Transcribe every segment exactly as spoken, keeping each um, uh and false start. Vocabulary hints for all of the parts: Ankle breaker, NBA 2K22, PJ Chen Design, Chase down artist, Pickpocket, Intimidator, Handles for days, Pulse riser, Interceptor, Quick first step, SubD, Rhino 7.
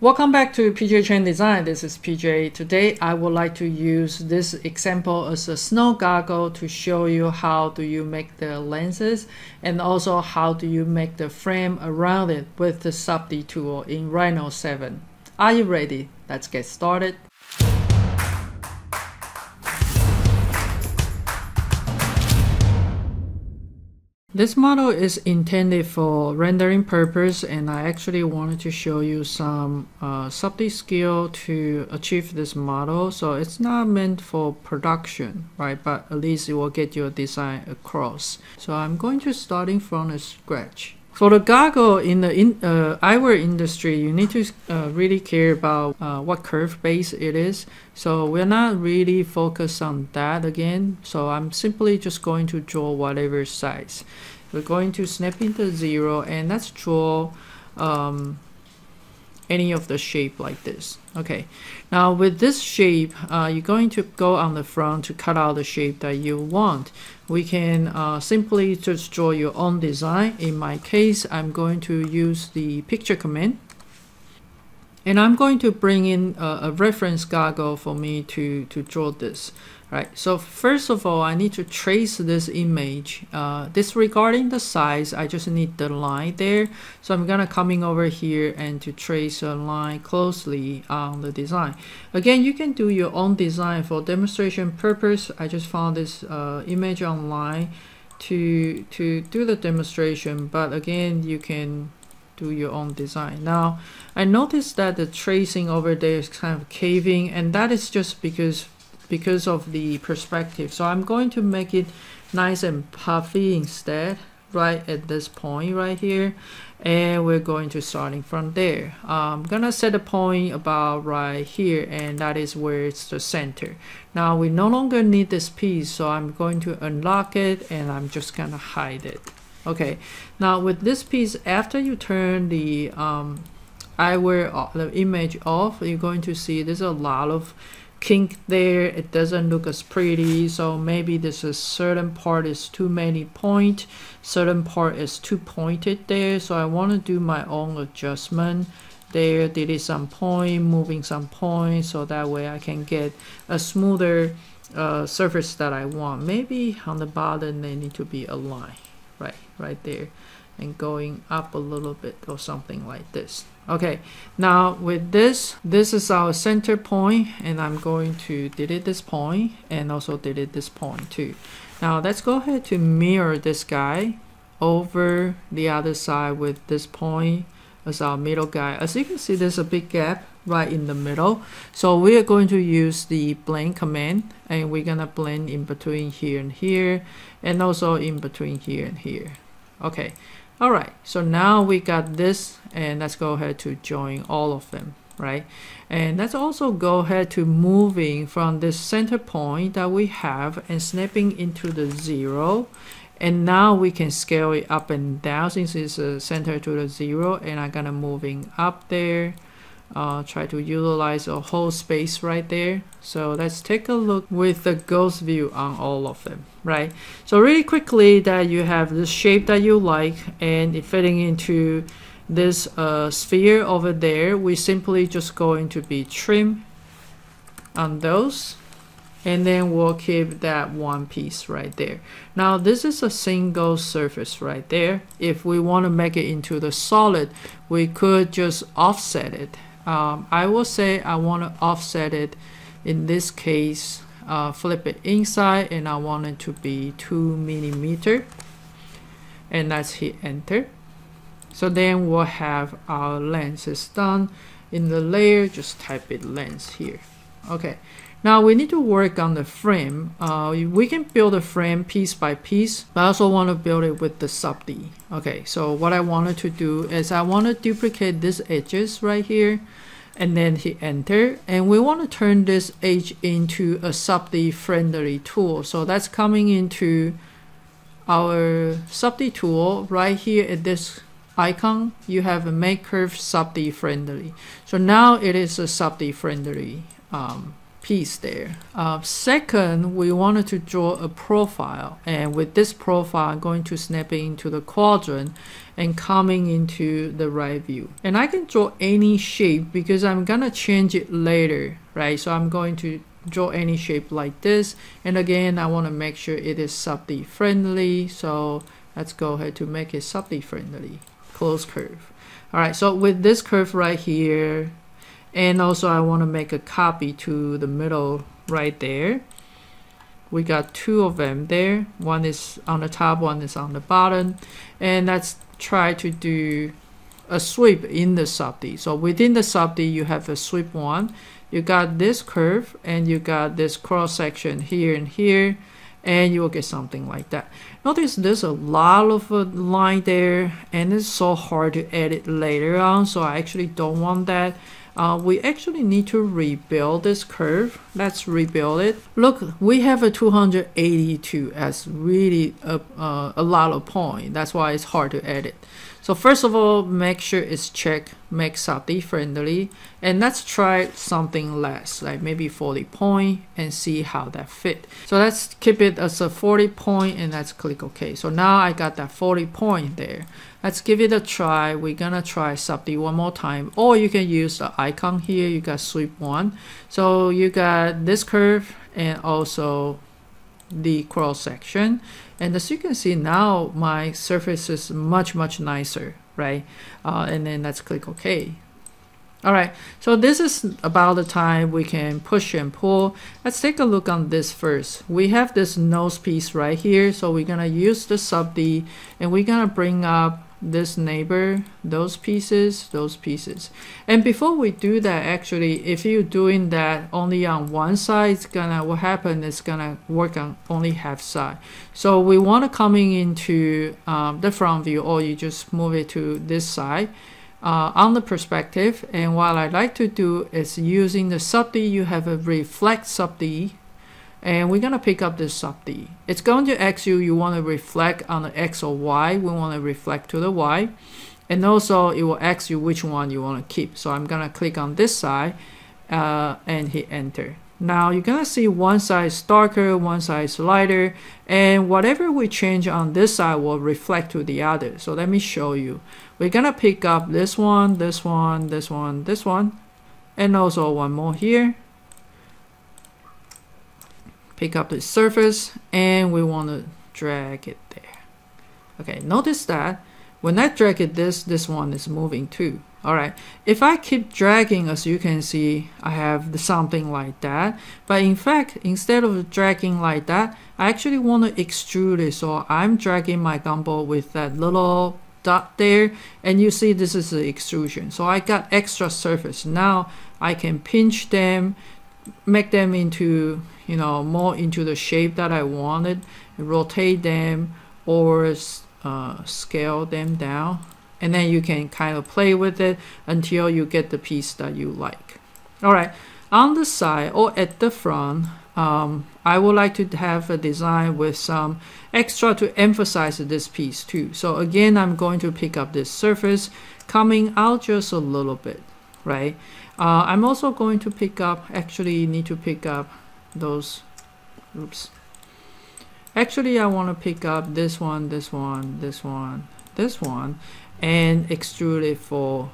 Welcome back to P J Chen Design. This is P J. Today I would like to use this example as a snow goggle to show you how do you make the lenses and also how do you make the frame around it with the SubD tool in Rhino seven. Are you ready? Let's get started. This model is intended for rendering purpose, and I actually wanted to show you some uh, SubD skill to achieve this model. So it's not meant for production, right? But at least it will get your design across. So I'm going to starting from the scratch. For the goggle in the in, uh, eyewear industry, you need to uh, really care about uh, what curve base it is. So we're not really focused on that again. So I'm simply just going to draw whatever size. We're going to snap into zero and let's draw um, any of the shape like this. Okay, now with this shape, uh, you're going to go on the front to cut out the shape that you want. We can uh, simply just draw your own design. In my case, I'm going to use the picture command, and I'm going to bring in a, a reference goggle for me to, to draw this. All right, so first of all, I need to trace this image. Uh, disregarding the size, I just need the line there. So I'm gonna coming over here and to trace a line closely on the design. Again, you can do your own design for demonstration purpose. I just found this uh, image online to, to do the demonstration, but again, you can do your own design. Now, I noticed that the tracing over there is kind of caving, and that is just because because of the perspective. So I'm going to make it nice and puffy instead, right at this point right here, and we're going to starting from there. I'm gonna set a point about right here, and that is where it's the center. Now we no longer need this piece, so I'm going to unlock it and I'm just gonna hide it. Okay, now with this piece, after you turn the um, eyewear, the image off, you're going to see there's a lot of kink there. It doesn't look as pretty, so maybe this is certain part is too many point, certain part is too pointed there. So I want to do my own adjustment there, delete some point, moving some point, so that way I can get a smoother uh, surface that I want. Maybe on the bottom they need to be aligned. Right, right there, and going up a little bit or something like this. Okay, now with this, this is our center point, and I'm going to delete this point and also delete this point too. Now let's go ahead to mirror this guy over the other side with this point as our middle guy. As you can see, there's a big gap right in the middle. So we are going to use the blend command, and we're gonna blend in between here and here, and also in between here and here. Okay, all right, so now we got this, and let's go ahead to join all of them, right? And let's also go ahead to moving from this center point that we have and snapping into the zero. And now we can scale it up and down since it's uh, center to the zero, and I'm gonna moving up there. Uh, try to utilize a whole space right there. So let's take a look with the ghost view on all of them, right? So really quickly, that you have this shape that you like and it fitting into this uh, sphere over there. We simply just going to be trim on those, and then we'll keep that one piece right there. Now this is a single surface right there. If we want to make it into the solid, we could just offset it. Um, I will say I want to offset it, in this case, uh, flip it inside, and I want it to be two millimeter, and let's hit enter. So then we'll have our lenses done. In the layer, just type it lens here. Okay, now we need to work on the frame. Uh, we can build a frame piece by piece, but I also want to build it with the SubD. Okay, so what I wanted to do is I want to duplicate these edges right here, and then hit enter. And we want to turn this edge into a SubD friendly tool. So that's coming into our SubD tool right here at this icon. You have a make curve SubD friendly. So now it is a SubD friendly. Um, piece there. Uh, second, we wanted to draw a profile, and with this profile, I'm going to snap it into the quadrant and coming into the right view. And I can draw any shape because I'm gonna change it later, right? So I'm going to draw any shape like this. And again, I wanna make sure it is SubD friendly. So let's go ahead to make it SubD friendly, close curve. All right, so with this curve right here, and also I want to make a copy to the middle right there. We got two of them there. One is on the top, one is on the bottom. And let's try to do a sweep in the SubD. So within the SubD, you have a sweep one. You got this curve and you got this cross section here and here. And you will get something like that. Notice there's a lot of uh, line there, and it's so hard to edit later on, so I actually don't want that. Uh, we actually need to rebuild this curve. Let's rebuild it. Look, we have a two hundred eighty-two. That's really a, uh, a lot of point. That's why it's hard to edit. So first of all, make sure it's checked, make SubD friendly, and let's try something less, like maybe forty point, and see how that fit. So let's keep it as a forty point, and let's click OK. So now I got that forty point there. Let's give it a try. We're gonna try SubD one more time, or you can use the icon here. You got sweep one. So you got this curve and also the cross section, and as you can see now my surface is much much nicer, right? Uh, and then let's click OK. All right, so this is about the time we can push and pull. Let's take a look on this first. We have this nose piece right here, so we're gonna use the SubD and we're gonna bring up this neighbor, those pieces, those pieces. And before we do that, actually, if you're doing that only on one side, it's gonna, what happen is gonna work on only half side. So we want to coming into um, the front view, or you just move it to this side uh, on the perspective. And what I like to do is using the SubD, you have a reflect SubD. And we're gonna pick up this SubD. It's going to ask you, you wanna reflect on the X or Y. We wanna reflect to the Y. And also it will ask you which one you wanna keep. So I'm gonna click on this side uh, and hit enter. Now you're gonna see one side is darker, one side is lighter, and whatever we change on this side will reflect to the other. So let me show you. We're gonna pick up this one, this one, this one, this one, and also one more here. Pick up the surface and we want to drag it there. Okay, notice that when I drag it, this this one is moving too. All right, if I keep dragging, as you can see, I have the, something like that. But in fact, instead of dragging like that, I actually want to extrude it. So I'm dragging my gumball with that little dot there, and you see this is the extrusion. So I got extra surface. Now I can pinch them, make them into, you know, more into the shape that I wanted, rotate them or uh, scale them down, and then you can kind of play with it until you get the piece that you like. All right, on the side or at the front, um, I would like to have a design with some extra to emphasize this piece too. So again, I'm going to pick up this surface, coming out just a little bit, right? Uh, I'm also going to pick up, actually need to pick up those, oops. Actually, I want to pick up this one, this one, this one, this one, and extrude it for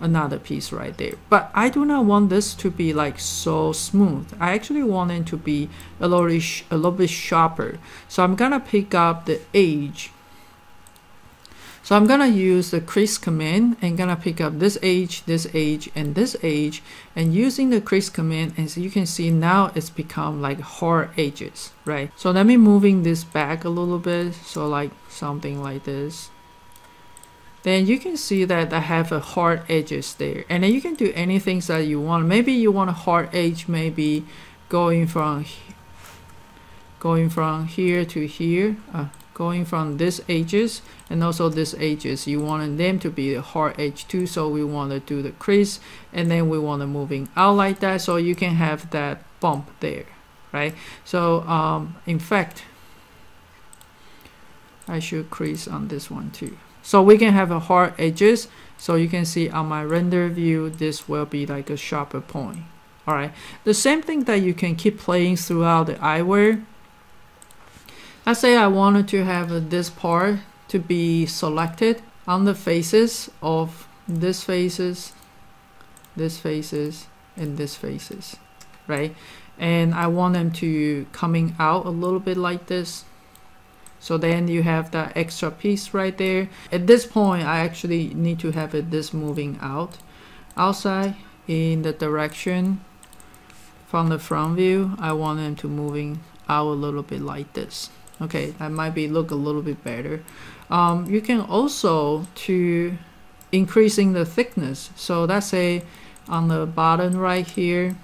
another piece right there. But I do not want this to be like so smooth. I actually want it to be a little, a little bit sharper. So I'm going to pick up the edge. So I'm gonna use the crease command and gonna pick up this edge, this edge, and this edge, and using the crease command, as you can see now it's become like hard edges, right? So let me moving this back a little bit, so like something like this. Then you can see that I have a hard edges there, and then you can do anything that you want. Maybe you want a hard edge, maybe going from going from here to here. Uh, going from this edges and also this edges, you want them to be the hard edge too. So we want to do the crease, and then we want to moving out like that, so you can have that bump there, right? So um, in fact, I should crease on this one too, so we can have a hard edges. So you can see on my render view, this will be like a sharper point. All right, the same thing that you can keep playing throughout the eyewear. Let's say I wanted to have this part to be selected on the faces of this faces, this faces, and this faces, right? And I want them to coming out a little bit like this. So then you have that extra piece right there. At this point, I actually need to have it this moving out outside in the direction from the front view. I want them to moving out a little bit like this. Okay, that might be look a little bit better. Um, you can also to increasing the thickness. So let's say on the bottom right here,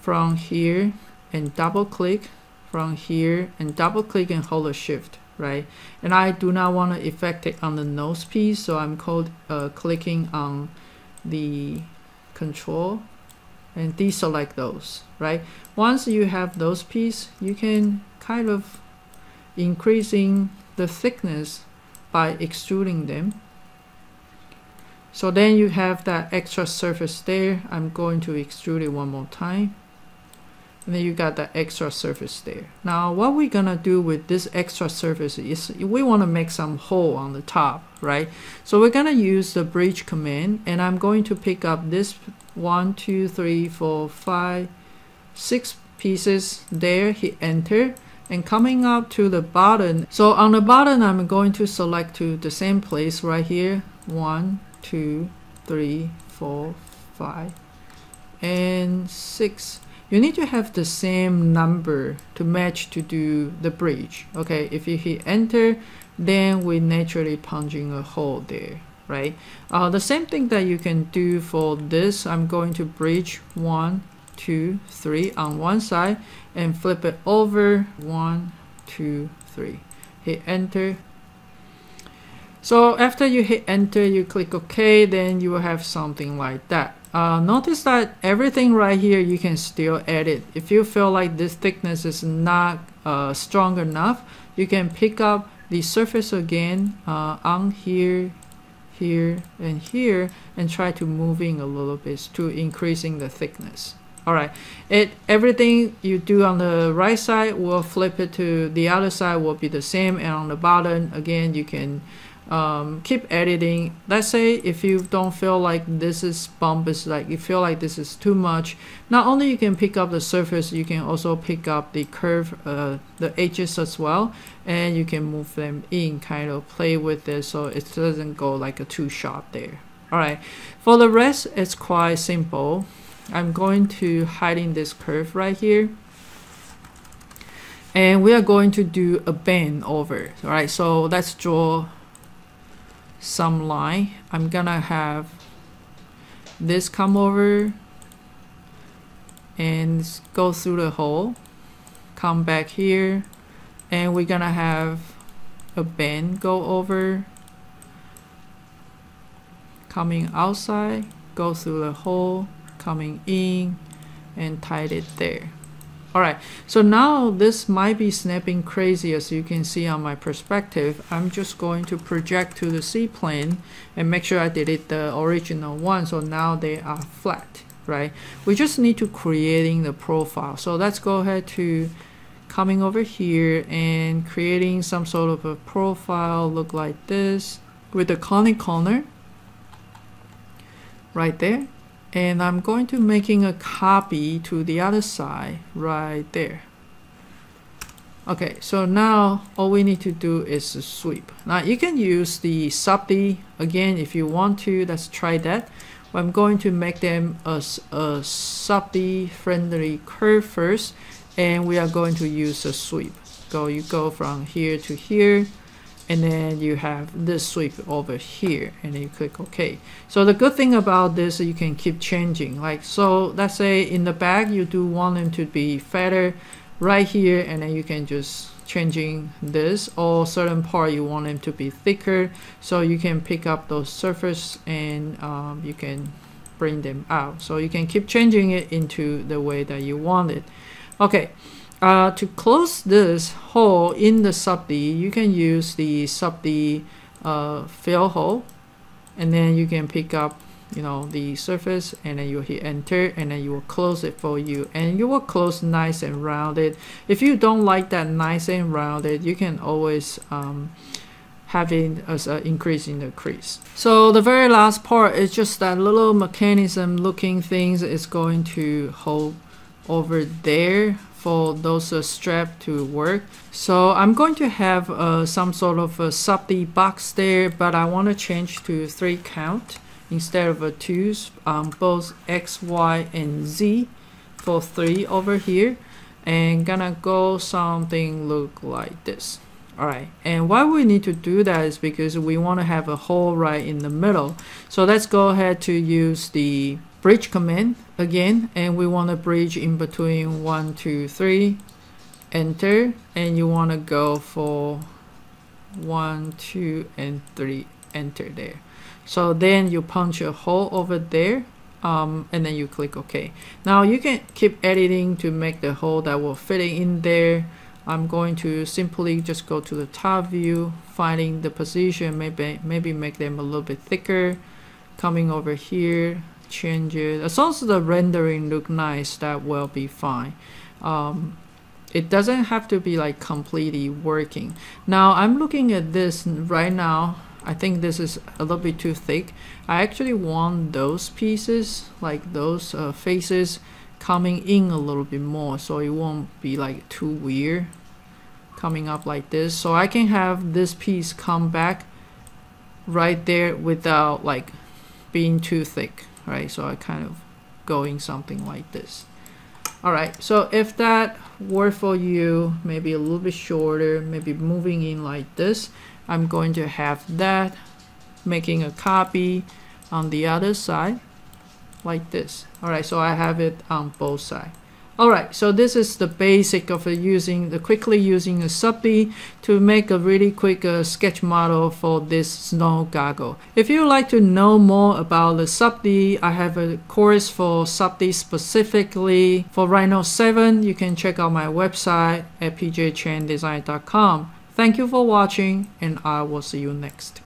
from here and double click, from here and double click and hold a shift, right? And I do not want to affect it on the nose piece, so I'm called, uh, clicking on the control and deselect those, right? Once you have those piece, you can kind of increasing the thickness by extruding them. So then you have that extra surface there. I'm going to extrude it one more time. And then you got that extra surface there. Now what we're gonna do with this extra surface is we want to make some hole on the top, right? So we're gonna use the bridge command, and I'm going to pick up this one, two, three, four, five, six pieces there, hit enter, and coming up to the bottom. So on the bottom, I'm going to select to the same place right here, one, two, three, four, five, and six. You need to have the same number to match to do the bridge. Okay, if you hit enter, then we naturally punching a hole there, right? Uh, the same thing that you can do for this. I'm going to bridge one, two, three on one side and flip it over, one, two, three, hit enter. So after you hit enter, you click OK, then you will have something like that. Uh, notice that everything right here you can still edit. If you feel like this thickness is not uh, strong enough, you can pick up the surface again uh, on here, here, and here, and try to moving a little bit to increasing the thickness. Alright, it everything you do on the right side will flip it to the other side will be the same, and on the bottom again you can Um, keep editing. Let's say if you don't feel like this is bumpus, like you feel like this is too much, not only you can pick up the surface, you can also pick up the curve, uh, the edges as well, and you can move them in, kind of play with it so it doesn't go like a too sharp there. Alright, for the rest it's quite simple. I'm going to hide in this curve right here, and we are going to do a bend over. Alright, so let's draw some line. I'm gonna have this come over and go through the hole, come back here, and we're gonna have a bend go over, coming outside, go through the hole, coming in, and tie it there. Alright, so now this might be snapping crazy as you can see on my perspective. I'm just going to project to the C-plane and make sure I delete the original one, so now they are flat, right? We just need to creating the profile. So let's go ahead to coming over here and creating some sort of a profile look like this with the conic corner right there. And I'm going to making a copy to the other side right there. Okay, so now all we need to do is a sweep. Now you can use the SubD again if you want to. Let's try that. I'm going to make them a, a SubD friendly curve first, and we are going to use a sweep. So you go from here to here, and then you have this sweep over here, and then you click OK. So the good thing about this is you can keep changing. Like, so let's say in the back you do want them to be fatter right here, and then you can just changing this, or certain part you want them to be thicker, so you can pick up those surface and um, you can bring them out. So you can keep changing it into the way that you want it. Okay. Uh, to close this hole in the SubD, you can use the SubD uh, fill hole, and then you can pick up you know, the surface, and then you hit enter, and then you will close it for you, and you will close nice and rounded. If you don't like that nice and rounded, you can always um, having as an increase in the crease. So the very last part is just that little mechanism looking things is going to hold over there for those uh, straps to work. So I'm going to have uh, some sort of a SubD box there, but I want to change to three count instead of a two on both X, Y, and Z for three over here, and gonna go something look like this. Alright, and why we need to do that is because we want to have a hole right in the middle. So let's go ahead to use the bridge command again, and we want to bridge in between one, two, three, enter, and you want to go for one, two, and three, enter there. So then you punch a hole over there, um, and then you click OK. Now you can keep editing to make the hole that will fit in there. I'm going to simply just go to the top view, finding the position, maybe maybe make them a little bit thicker, coming over here, change it. As long as the rendering look nice, that will be fine. Um, it doesn't have to be like completely working. Now I'm looking at this right now. I think this is a little bit too thick. I actually want those pieces, like those uh, faces, coming in a little bit more, so it won't be like too weird coming up like this. So I can have this piece come back right there without like being too thick, right? So I kind of going something like this. All right, so if that worked for you, maybe a little bit shorter, maybe moving in like this, I'm going to have that, making a copy on the other side like this. Alright, so I have it on both sides. Alright, so this is the basic of using the quickly using a SubD to make a really quick uh, sketch model for this snow goggle. If you would like to know more about the SubD, I have a course for SubD specifically for Rhino seven. You can check out my website at p j chen design dot com. Thank you for watching, and I will see you next.